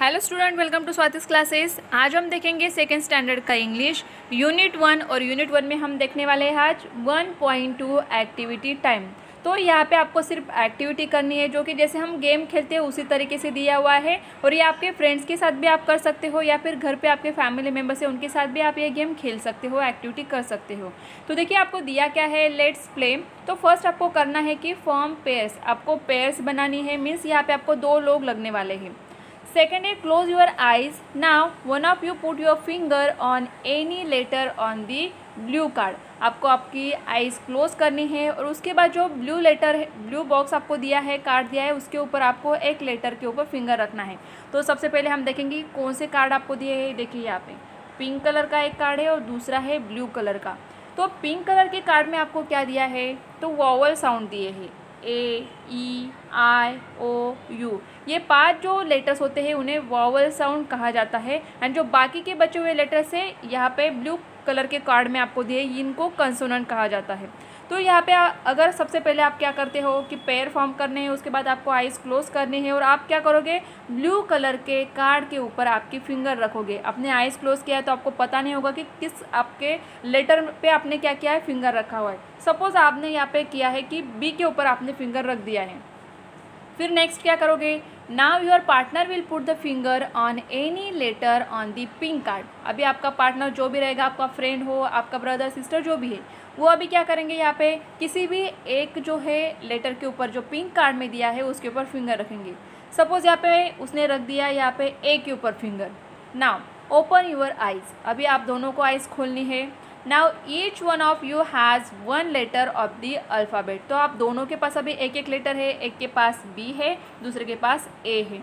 Hello student, welcome to Swati's classes. आज हम देखेंगे सेकेंड स्टैंडर्ड का इंग्लिश यूनिट 1 और यूनिट 1 में हम देखने वाले हैं आज 1.2 एक्टिविटी टाइम। तो यहाँ पे आपको सिर्फ एक्टिविटी करनी है जो कि जैसे हम गेम खेलते हैं उसी तरीके से दिया हुआ है, और ये आपके फ्रेंड्स के साथ भी आप कर सकते हो या फिर घर पे आपके फैमिली मेम्बर्स हैं उनके साथ भी आप ये गेम खेल सकते हो, एक्टिविटी कर सकते हो। तो देखिए आपको दिया क्या है, लेट्स प्ले। तो फर्स्ट आपको करना है कि फॉर्म पेयर्स, आपको पेयर्स बनानी है, मीन्स यहाँ पर आपको 2 लोग लगने वाले हैं। Second is close your eyes. Now one of you put your finger on any letter on the blue card. आपको आपकी आईज क्लोज करनी है और उसके बाद जो ब्लू लेटर है, ब्लू बॉक्स आपको दिया है, कार्ड दिया है, उसके ऊपर आपको एक लेटर के ऊपर फिंगर रखना है। तो सबसे पहले हम देखेंगे कौन से कार्ड आपको दिए हैं। देखिए यहाँ पे पिंक कलर का एक कार्ड है और दूसरा है ब्लू कलर का। तो पिंक कलर के कार्ड में आपको क्या दिया है, तो वॉवल साउंड दिए हैं, ए ई आई ओ यू। ये 5 जो लेटर्स होते हैं उन्हें वॉवल साउंड कहा जाता है। एंड जो बाकी के बचे हुए लेटर्स है यहाँ पे ब्लू कलर के कार्ड में आपको दिए, इनको कंसोनेंट कहा जाता है। तो यहाँ पे अगर सबसे पहले आप क्या करते हो कि पेयर फॉर्म करने हैं, उसके बाद आपको आईज क्लोज करने हैं और आप क्या करोगे, ब्लू कलर के कार्ड के ऊपर आपकी फिंगर रखोगे। आपने आईज क्लोज किया है तो आपको पता नहीं होगा कि किस आपके लेटर पे आपने क्या किया है, फिंगर रखा हुआ है। सपोज आपने यहाँ पे किया है कि बी के ऊपर आपने फिंगर रख दिया है। फिर नेक्स्ट क्या करोगे, now your partner will put the finger on any letter on the pink card. अभी आपका पार्टनर जो भी रहेगा, आपका फ्रेंड हो, आपका ब्रदर सिस्टर जो भी है, वो अभी क्या करेंगे यहाँ पे किसी भी एक जो है लेटर के ऊपर जो पिंक कार्ड में दिया है उसके ऊपर फिंगर रखेंगे। सपोज यहाँ पे उसने रख दिया यहाँ पे ए के ऊपर finger. Now open your eyes, अभी आप दोनों को आइज खोलनी है। Now each one of you has 1 letter of the alphabet. तो आप दोनों के पास अभी एक एक लेटर है, एक के पास बी है, दूसरे के पास ए है।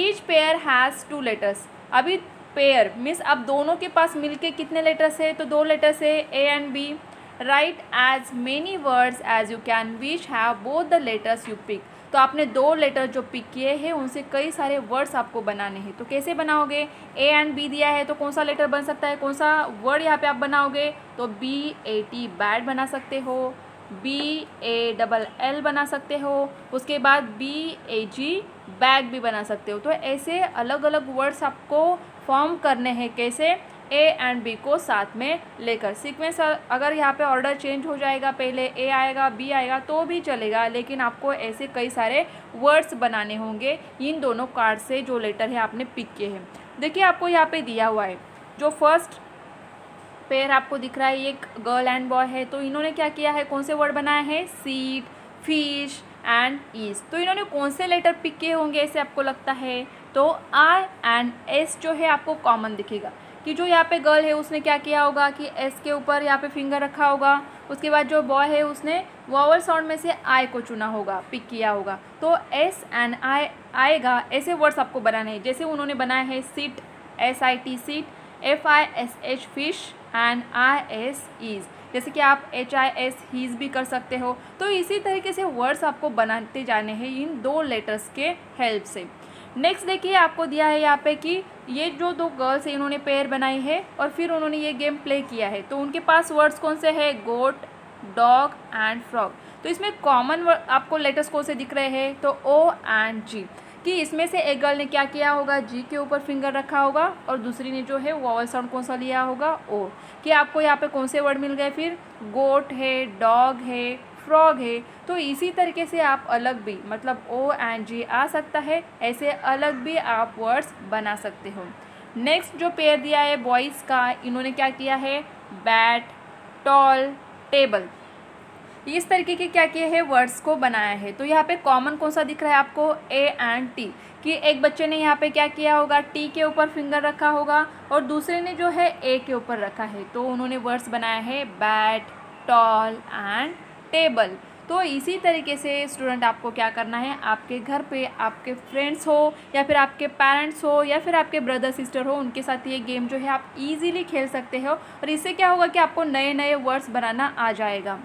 Each pair has 2 letters. अभी पेयर मीन्स आप दोनों के पास मिलके कितने लेटर्स है, तो 2 लेटर्स है, A and B. Right as many words as you can which have both the letters you pick. तो आपने 2 लेटर जो पिक किए हैं उनसे कई सारे वर्ड्स आपको बनाने हैं। तो कैसे बनाओगे, ए एंड बी दिया है तो कौन सा लेटर बन सकता है, कौन सा वर्ड यहाँ पे आप बनाओगे, तो BAT बैट बना सकते हो, BALL बना सकते हो, उसके बाद BAG बैग भी बना सकते हो। तो ऐसे अलग अलग वर्ड्स आपको फॉर्म करने हैं, कैसे, ए एंड बी को साथ में लेकर। सीक्वेंस अगर यहाँ पे ऑर्डर चेंज हो जाएगा, पहले ए आएगा बी आएगा तो भी चलेगा, लेकिन आपको ऐसे कई सारे वर्ड्स बनाने होंगे इन दोनों कार्ड से जो लेटर है आपने पिक किए हैं। देखिए आपको यहाँ पे दिया हुआ है, जो फर्स्ट पेयर आपको दिख रहा है ये एक गर्ल एंड बॉय है। तो इन्होंने क्या किया है, कौन से वर्ड बनाए हैं, सीट, फिश एंड ईज। तो इन्होंने कौन से लेटर पिक किए होंगे ऐसे आपको लगता है, तो आई एंड एस जो है आपको कॉमन दिखेगा कि जो यहाँ पे गर्ल है उसने क्या किया होगा कि एस के ऊपर यहाँ पे फिंगर रखा होगा, उसके बाद जो बॉय है उसने वॉवल साउंड में से आई को चुना होगा, पिक किया होगा। तो एस एंड आई आएगा, ऐसे वर्ड्स आपको बनाने हैं। जैसे उन्होंने बनाया है sit, SIT sit, FISH fish and IS is. जैसे कि आप HIS हीज भी कर सकते हो। तो इसी तरीके से वर्ड्स आपको बनाते जाने हैं इन 2 लेटर्स के हेल्प से। नेक्स्ट देखिए आपको दिया है यहाँ पे कि ये जो 2 गर्ल्स हैं इन्होंने पेयर बनाई है और फिर उन्होंने ये गेम प्ले किया है। तो उनके पास वर्ड्स कौन से हैं, गोट, डॉग एंड फ्रॉग। तो इसमें कॉमन वर्ड आपको लेटर्स कौन से दिख रहे हैं, तो O एंड G। कि इसमें से एक गर्ल ने क्या किया होगा, G के ऊपर फिंगर रखा होगा और दूसरी ने जो है वॉवल साउंड कौन सा लिया होगा, O। कि आपको यहाँ पे कौन से वर्ड मिल गए, फिर गोट है, डॉग है, फ्रॉग है। तो इसी तरीके से आप अलग भी, मतलब O एंड G आ सकता है, ऐसे अलग भी आप वर्ड्स बना सकते हो। नेक्स्ट जो पेयर दिया है बॉयज़ का, इन्होंने क्या किया है, बैट, टॉल, टेबल, इस तरीके के क्या किए हैं वर्ड्स को बनाया है। तो यहाँ पे कॉमन कौन सा दिख रहा है आपको, A एंड T। कि एक बच्चे ने यहाँ पे क्या किया होगा, T के ऊपर फिंगर रखा होगा और दूसरे ने जो है A के ऊपर रखा है। तो उन्होंने वर्ड्स बनाया है बैट, टॉल एंड टेबल। तो इसी तरीके से स्टूडेंट आपको क्या करना है, आपके घर पे आपके फ्रेंड्स हो या फिर आपके पेरेंट्स हो या फिर आपके ब्रदर सिस्टर हो, उनके साथ ये गेम जो है आप इजीली खेल सकते हो और इससे क्या होगा कि आपको नए नए वर्ड्स बनाना आ जाएगा।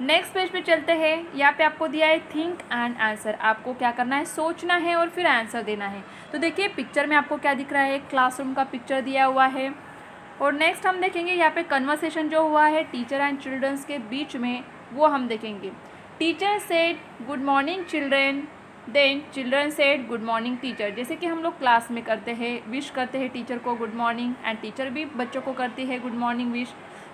नेक्स्ट पेज पे चलते हैं। यहाँ पे आपको दिया है थिंक एंड आंसर। आपको क्या करना है, सोचना है और फिर आंसर देना है। तो देखिए पिक्चर में आपको क्या दिख रहा है, क्लासरूम का पिक्चर दिया हुआ है। और नेक्स्ट हम देखेंगे यहाँ पे कन्वर्सेशन जो हुआ है टीचर एंड चिल्ड्रंस के बीच में, वो हम देखेंगे। Teacher said good morning children, then children said good morning teacher, जैसे कि हम लोग क्लास में करते हैं, विश करते हैं टीचर को गुड मॉर्निंग, एंड टीचर भी बच्चों को करती है good morning wish.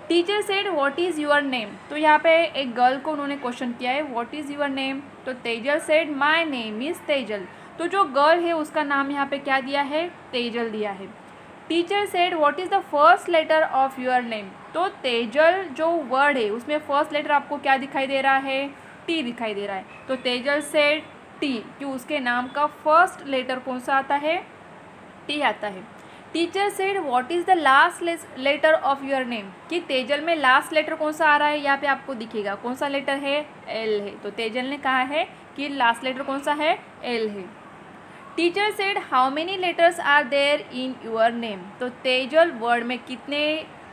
Teacher said what is your name, तो यहाँ पे एक गर्ल को उन्होंने क्वेश्चन किया है व्हाट इज़ योर नेम, तो Tejal said my name is Tejal, तो जो गर्ल है उसका नाम यहाँ पे क्या दिया है, तेजल दिया है। Teacher said what is the first letter of your name, तो तेजल जो वर्ड है उसमें फर्स्ट लेटर आपको क्या दिखाई दे रहा है, टी दिखाई दे रहा है, तो तेजल सेड टी, कि उसके नाम का फर्स्ट लेटर कौन सा आता है, टी आता है। Teacher said what is the last letter of your name, कि तेजल में लास्ट लेटर कौन सा आ रहा है, यहाँ पे आपको दिखेगा कौन सा लेटर है, एल है, तो तेजल ने कहा है कि लास्ट लेटर कौन सा है, एल है। Teacher said how many letters are there in your name, तो तेजल वर्ड में कितने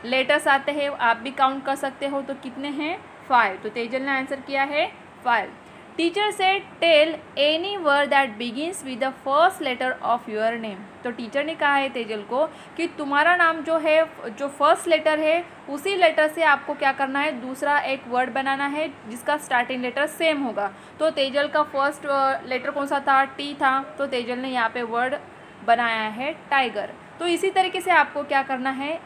लेटर्स आते हैं आप भी काउंट कर सकते हो, तो कितने हैं, 5, तो तेजल ने आंसर किया है 5। Teacher said tell any word that begins with the first letter of your name, तो टीचर ने कहा है तेजल को कि तुम्हारा नाम जो है, जो फर्स्ट लेटर है उसी लेटर से आपको क्या करना है, दूसरा एक वर्ड बनाना है जिसका स्टार्टिंग लेटर सेम होगा, तो तेजल का फर्स्ट लेटर कौन सा था, टी था, तो तेजल ने यहाँ पे वर्ड बनाया है टाइगर। तो इसी तरीके से आपको क्या करना है,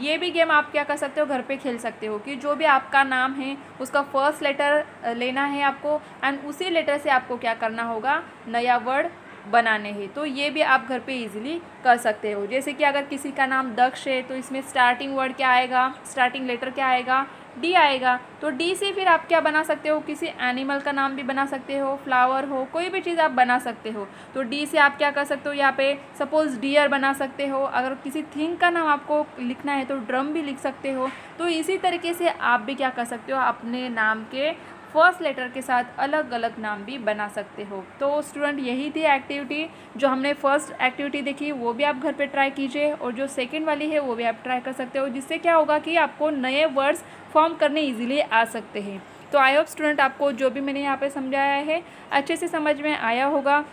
ये भी गेम आप क्या कर सकते हो, घर पे खेल सकते हो, कि जो भी आपका नाम है उसका फर्स्ट लेटर लेना है आपको, एंड उसी लेटर से आपको क्या करना होगा, नया वर्ड बनाने हैं, तो ये भी आप घर पे इजीली कर सकते हो। जैसे कि अगर किसी का नाम दक्ष है तो इसमें स्टार्टिंग वर्ड क्या आएगा, स्टार्टिंग लेटर क्या आएगा, डी आएगा, तो डी से फिर आप क्या बना सकते हो, किसी एनिमल का नाम भी बना सकते हो, फ्लावर हो, कोई भी चीज़ आप बना सकते हो, तो डी से आप क्या कर सकते हो, यहाँ पे सपोज डियर बना सकते हो। अगर किसी थिंग का नाम आपको लिखना है तो ड्रम भी लिख सकते हो। तो इसी तरीके से आप भी क्या कर सकते हो, अपने नाम के फर्स्ट लेटर के साथ अलग अलग नाम भी बना सकते हो। तो स्टूडेंट यही थी एक्टिविटी, जो हमने फर्स्ट एक्टिविटी देखी वो भी आप घर पे ट्राई कीजिए, और जो सेकंड वाली है वो भी आप ट्राई कर सकते हो, जिससे क्या होगा कि आपको नए वर्ड्स फॉर्म करने इजीली आ सकते हैं। तो आई होप स्टूडेंट आपको जो भी मैंने यहाँ पे समझाया है अच्छे से समझ में आया होगा।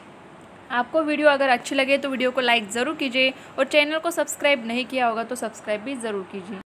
आपको वीडियो अगर अच्छी लगे तो वीडियो को लाइक ज़रूर कीजिए, और चैनल को सब्सक्राइब नहीं किया होगा तो सब्सक्राइब भी ज़रूर कीजिए।